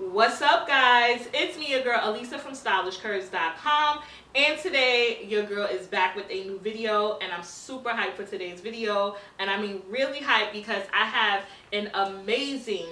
What's up, guys? It's me, your girl Alisa from stylishcurves.com, and today your girl is back with a new video, and I'm super hyped for today's video. And I mean really hyped, because I have an amazing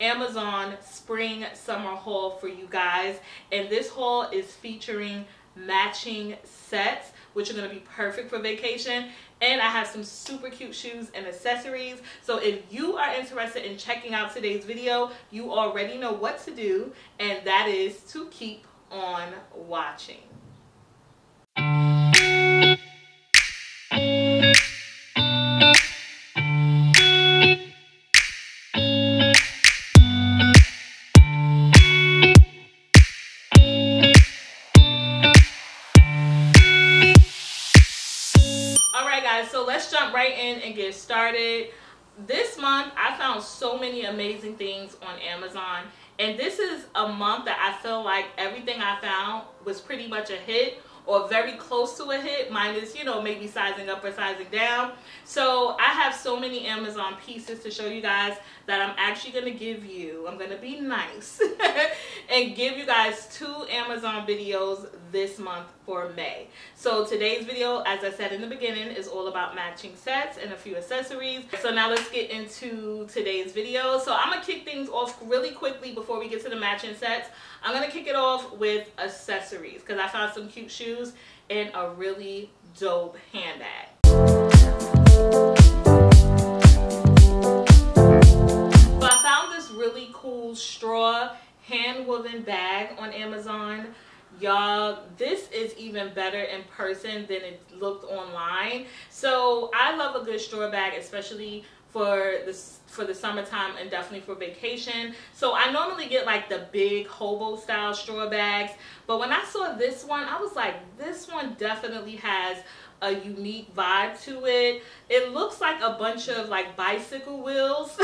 Amazon spring summer haul for you guys, and this haul is featuring matching sets which are going to be perfect for vacation. And I have some super cute shoes and accessories. So if you are interested in checking out today's video, you already know what to do, and that is to keep on watching. And get started. This month I found so many amazing things on Amazon, and this is a month that I feel like everything I found was pretty much a hit or very close to a hit, minus, you know, maybe sizing up or sizing down. So I have so many Amazon pieces to show you guys that I'm actually going to give you, I'm going to be nice and give you guys two Amazon videos this month for May. So today's video, as I said in the beginning, is all about matching sets and a few accessories. So now let's get into today's video. So I'm gonna kick things off really quickly before we get to the matching sets. I'm gonna kick it off with accessories, because I found some cute shoes and a really dope handbag. So I found this really cool straw hand woven bag on Amazon. Y'all, this is even better in person than it looked online. So I love a good straw bag, especially for the summertime and definitely for vacation. So I normally get like the big hobo style straw bags, but when I saw this one, I was like, this one definitely has a unique vibe to it. It looks like a bunch of like bicycle wheels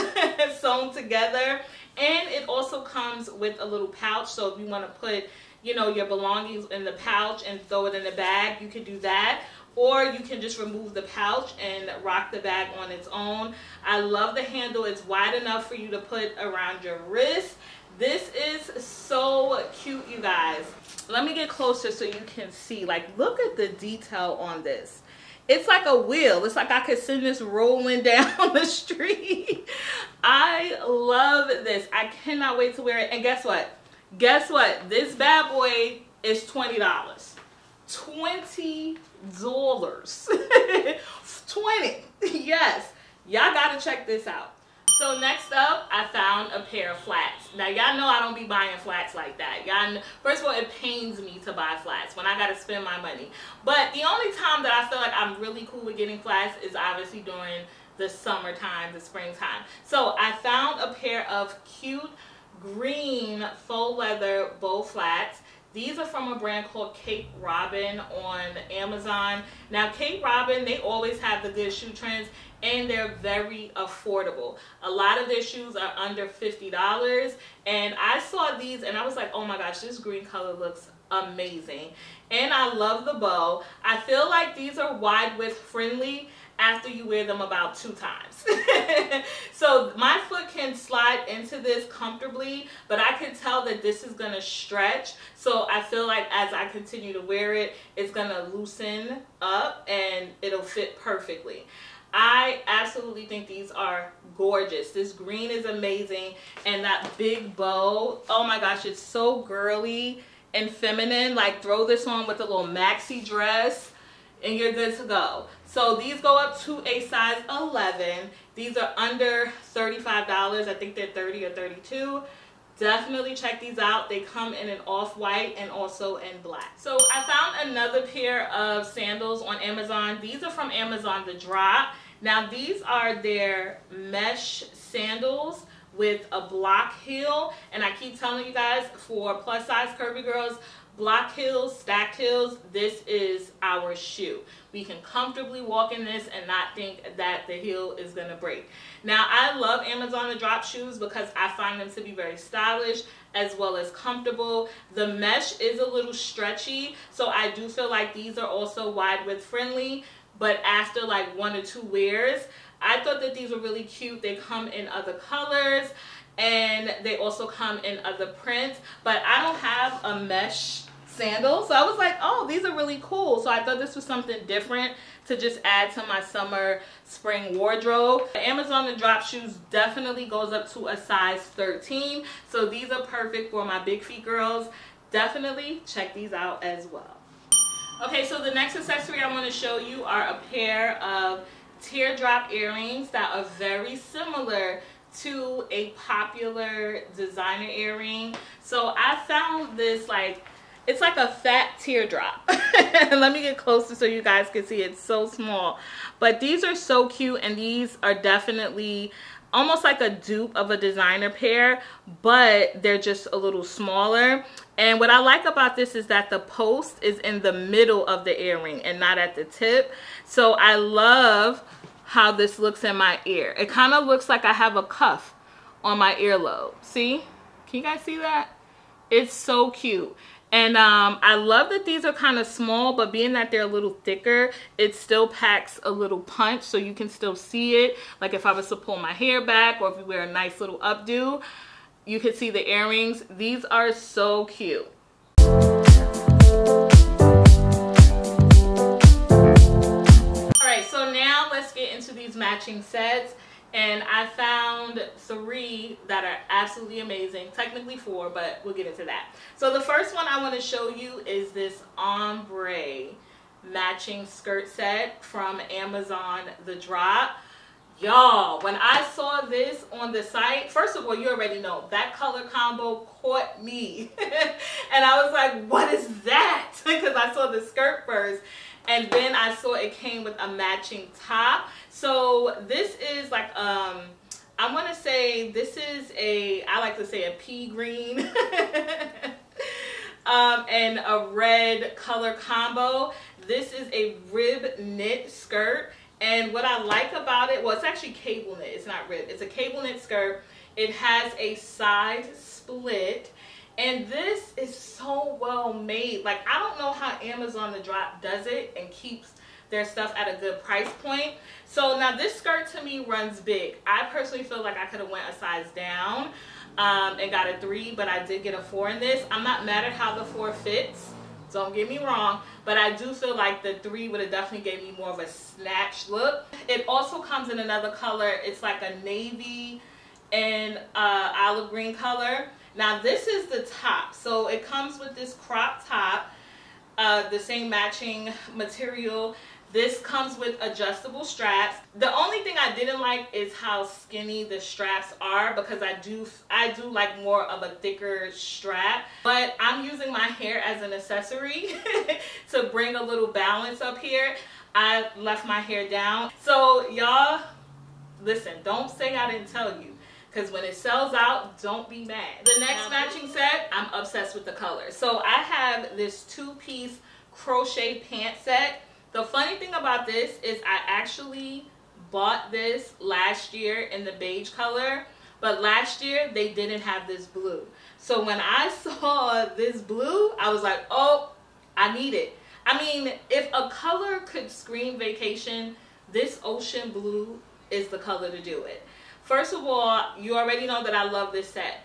sewn together, and it also comes with a little pouch. So if you want to put, you know, your belongings in the pouch and throw it in the bag, you can do that, or you can just remove the pouch and rock the bag on its own. I love the handle. It's wide enough for you to put around your wrist. This is so cute, you guys. Let me get closer so you can see. Like, look at the detail on this. It's like a wheel. It's like I could send this rolling down the street. I love this. I cannot wait to wear it. And guess what? Guess what? This bad boy is $20. $20. 20. Yes. Y'all gotta check this out. So next up, I found a pair of flats. Now y'all know I don't be buying flats like that. Y'all know, first of all, it pains me to buy flats when I gotta spend my money. But the only time that I feel like I'm really cool with getting flats is obviously during the summertime, the springtime. So I found a pair of cute green faux leather bow flats. These are from a brand called Cape Robin on Amazon. Now Cape Robin, they always have the good shoe trends, and they're very affordable. A lot of their shoes are under $50, and I saw these and I was like, oh my gosh, this green color looks amazing. And I love the bow. I feel like these are wide width friendly after you wear them about 2 times. So my foot can slide into this comfortably, but I can tell that this is gonna stretch. So I feel like as I continue to wear it, it's gonna loosen up and it'll fit perfectly. I absolutely think these are gorgeous. This green is amazing, and that big bow, oh my gosh, it's so girly and feminine. Like, throw this on with a little maxi dress and you're good to go. So these go up to a size 11. These are under $35. I think they're 30 or 32. Definitely check these out. They come in an off-white and also in black. So I found another pair of sandals on Amazon. These are from Amazon The Drop. Now these are their mesh sandals with a block heel. And I keep telling you guys, for plus size curvy girls, block heels, stacked heels, this is our shoe. We can comfortably walk in this and not think that the heel is gonna break. Now I love Amazon The Drop shoes because I find them to be very stylish as well as comfortable. The mesh is a little stretchy, so I do feel like these are also wide width friendly, but after like 1 or 2 wears, I thought that these were really cute. They come in other colors. and they also come in other prints, but I don't have a mesh sandal, so I was like, oh, these are really cool. So I thought this was something different to just add to my summer spring wardrobe. The Amazon The Drop shoes definitely goes up to a size 13, so these are perfect for my big feet girls. Definitely check these out as well. Okay, so the next accessory I want to show you are a pair of teardrop earrings that are very similar to a popular designer earring. So I found this, like, it's like a fat teardrop. Let me get closer so you guys can see. It's so small. But these are so cute, and these are definitely almost like a dupe of a designer pair, but they're just a little smaller. And what I like about this is that the post is in the middle of the earring and not at the tip. So I love how this looks in my ear. It kind of looks like I have a cuff on my earlobe. See? Can you guys see that? It's so cute. And I love that these are kind of small, but being that they're a little thicker, it still packs a little punch, so you can still see it. Like if I was to pull my hair back, or if you wear a nice little updo, you could see the earrings. These are so cute. All right, so now let's get into these matching sets. And I found 3 that are absolutely amazing. Technically 4, but we'll get into that. So the first one I want to show you is this ombre matching skirt set from Amazon The Drop. Y'all, when I saw this on the site, first of all, you already know that color combo caught me. And I was like, what is that? Because I saw the skirt first. And then I saw it came with a matching top. So this is like, I want to say this is a, I like to say a pea green and a red color combo. This is a rib knit skirt. And what I like about it, well, it's actually cable knit. It's not rib. It's a cable knit skirt. It has a side split. And this is so well made. Like, I don't know how Amazon The Drop does it and keeps their stuff at a good price point. So now this skirt to me runs big. I personally feel like I could have went a size down and got a 3, but I did get a 4 in this. I'm not mad at how the 4 fits. Don't get me wrong, but I do feel like the 3 would have definitely gave me more of a snatch look. It also comes in another color. It's like a navy and olive green color. Now this is the top. So it comes with this crop top, the same matching material. This comes with adjustable straps. The only thing I didn't like is how skinny the straps are, because I do like more of a thicker strap. But I'm using my hair as an accessory to bring a little balance up here. I left my hair down. So y'all, listen, don't say I didn't tell you. Because when it sells out, don't be mad. The next matching set, I'm obsessed with the color. So I have this 2-piece crochet pant set. The funny thing about this is I actually bought this last year in the beige color, but last year they didn't have this blue. So when I saw this blue, I was like, oh, I need it. I mean, if a color could scream vacation, this ocean blue is the color to do it. First of all, you already know that I love this set.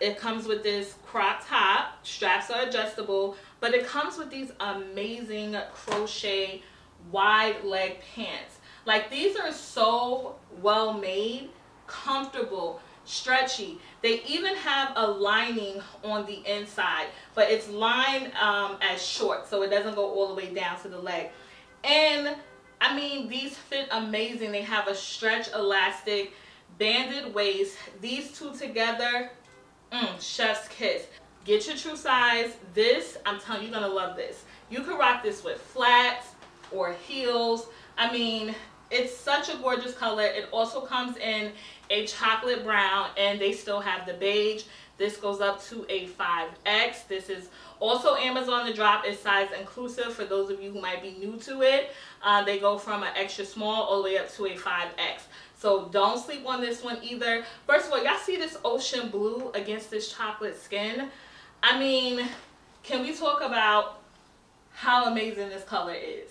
It comes with this crop top, straps are adjustable, but it comes with these amazing crochet wide leg pants. Like, these are so well made, comfortable, stretchy. They even have a lining on the inside, but it's lined as short, so it doesn't go all the way down to the leg. And I mean, these fit amazing. They have a stretch elastic, banded waist. These two together, chef's kiss. Get your true size. This, I'm telling you, you're gonna love this. You could rock this with flats or heels. I mean, it's such a gorgeous color. It also comes in a chocolate brown, and they still have the beige. This goes up to a 5X. This is also Amazon The Drop. It's size inclusive for those of you who might be new to it. They go from an extra small all the way up to a 5X. So don't sleep on this one either. First of all, y'all see this ocean blue against this chocolate skin? I mean, can we talk about how amazing this color is?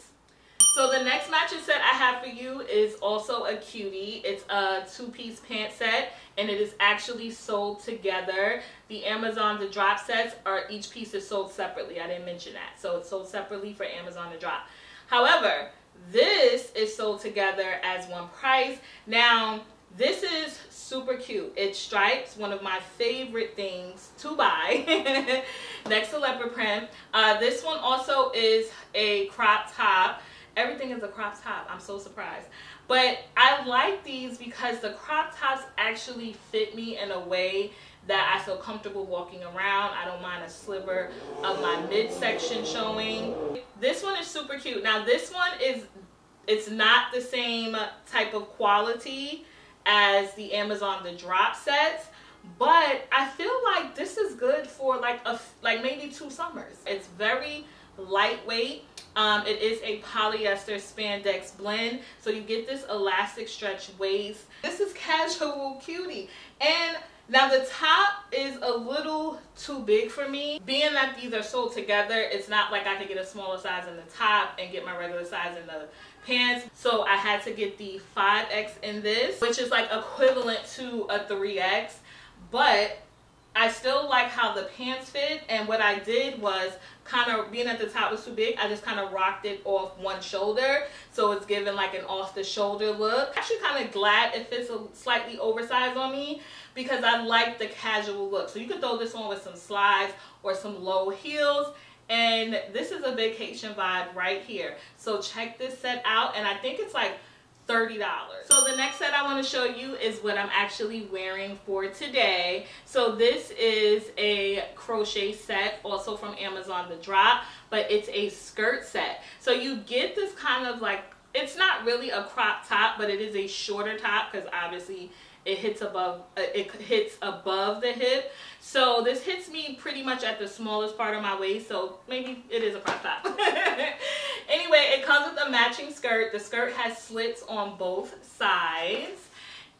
So the next matching set I have for you is also a cutie. It's a two-piece pant set, and it is actually sold together. The Amazon The Drop sets are, each piece is sold separately. I didn't mention that. So it's sold separately for Amazon The Drop. However, this is sold together as one price. Now, this is super cute. It's stripes, one of my favorite things to buy, next to leopard print. This one also is a crop top. Everything is a crop top. I'm so surprised. But I like these because the crop tops actually fit me in a way that I feel comfortable walking around. I don't mind a sliver of my midsection showing. This one is super cute. Now this one is, it's not the same type of quality as the Amazon The Drop sets, but I feel like this is good for like maybe 2 summers. It's very lightweight. It is a polyester spandex blend, so you get this elastic stretch waist. This is casual cutie. And now the top is a little too big for me. Being that these are sold together, it's not like I could get a smaller size in the top and get my regular size in the pants. So I had to get the 5X in this, which is like equivalent to a 3X. But I still like how the pants fit, and what I did was, kind of being at the top was too big, I just kind of rocked it off one shoulder, so it's giving like an off the shoulder look. Actually kind of glad it fits a slightly oversized on me because I like the casual look. So you could throw this on with some slides or some low heels, and this is a vacation vibe right here. So check this set out, and I think it's like $30. So the next set I want to show you is what I'm actually wearing for today. So this is a crochet set, also from Amazon The Drop, but it's a skirt set. So you get this kind of like, it's not really a crop top, but it is a shorter top because obviously it hits above the hip. So this hits me pretty much at the smallest part of my waist, so maybe it is a crop top. Anyway, it comes with a matching skirt. The skirt has slits on both sides,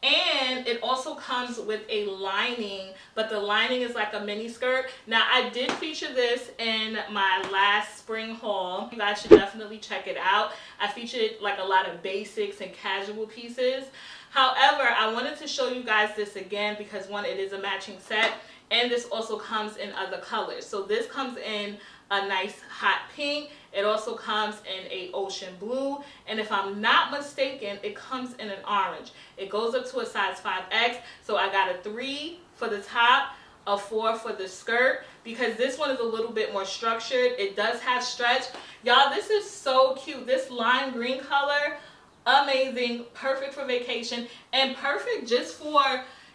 and it also comes with a lining, but the lining is like a mini skirt. Now I did feature this in my last spring haul. You guys should definitely check it out. I featured like a lot of basics and casual pieces. However, I wanted to show you guys this again because one, it is a matching set, and this also comes in other colors. So this comes in a nice hot pink. It also comes in a ocean blue, and if I'm not mistaken, it comes in an orange. It goes up to a size 5X, so I got a 3 for the top, a 4 for the skirt, because this one is a little bit more structured. It does have stretch. Y'all, this is so cute. This lime green color, amazing, perfect for vacation, and perfect just for,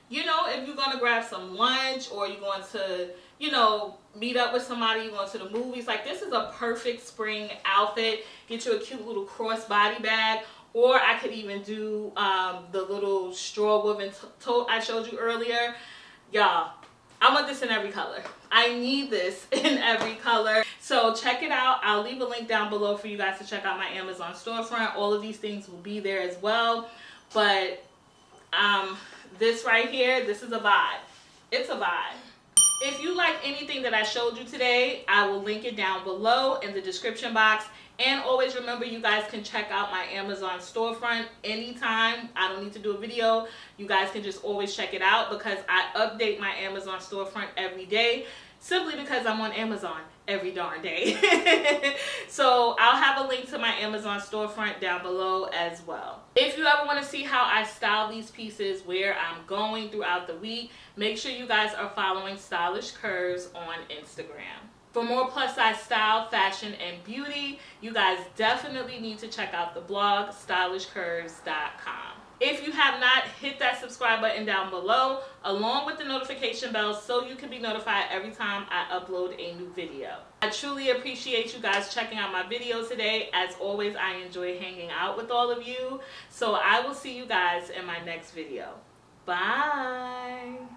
you know, if you're going to grab some lunch or you're going to, you know, meet up with somebody, you're going to the movies. Like, this is a perfect spring outfit. Get you a cute little crossbody bag, or I could even do the little straw woven tote I showed you earlier. Y'all, I want this in every color. I need this in every color. So check it out. I'll leave a link down below for you guys to check out my Amazon storefront. All of these things will be there as well. But this right here, this is a vibe. It's a vibe. If you like anything that I showed you today, I will link it down below in the description box. And always remember, you guys can check out my Amazon storefront anytime. I don't need to do a video. You guys can just always check it out because I update my Amazon storefront every day, simply because I'm on Amazon every darn day. So I'll have a link to my Amazon storefront down below as well. If you ever want to see how I style these pieces, where I'm going throughout the week, make sure you guys are following Stylish Curves on Instagram. For more plus size style, fashion, and beauty, you guys definitely need to check out the blog, stylishcurves.com. If you have not, hit that subscribe button down below, along with the notification bell, so you can be notified every time I upload a new video. I truly appreciate you guys checking out my video today. As always, I enjoy hanging out with all of you. So I will see you guys in my next video. Bye.